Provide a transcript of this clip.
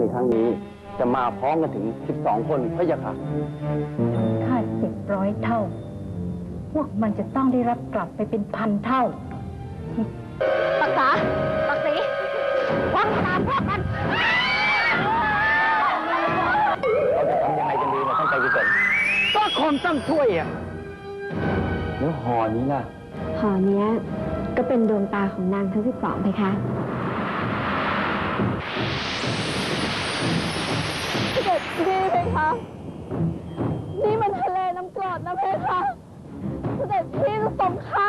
ในครั้งนี้จะมาพร้อมกันถึง12คนพระยาค่ะค่า10 ร้อยเท่าพวกมันจะต้องได้รับกลับไปเป็นพันเท่าปักษาปักษีวังตามพวกมันเราจะทำยังไงกันดีนะท่านใจกุศลก็คงต้องช่วยอ่ะแล้วหอนี้ล่ะหอนี้ก็เป็นดวงตาของนางทั้ง12ไปคะเด็ดดีเพคะนี่มันทะเลน้ำกรดนะเพคะเด็ดพี่จะส่งข้า